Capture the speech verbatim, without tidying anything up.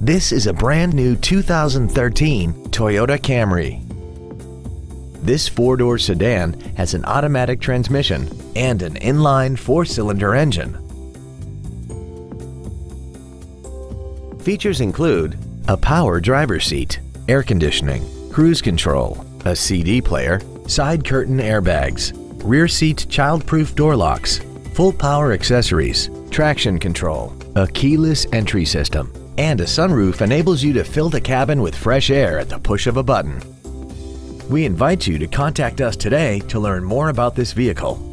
This is a brand new two thousand thirteen Toyota Camry. This four-door sedan has an automatic transmission and an inline four-cylinder engine. Features include a power driver's seat, air conditioning, cruise control, a C D player, side curtain airbags, rear seat child-proof door locks, full power accessories, traction control, a keyless entry system, and a sunroof enables you to fill the cabin with fresh air at the push of a button. We invite you to contact us today to learn more about this vehicle.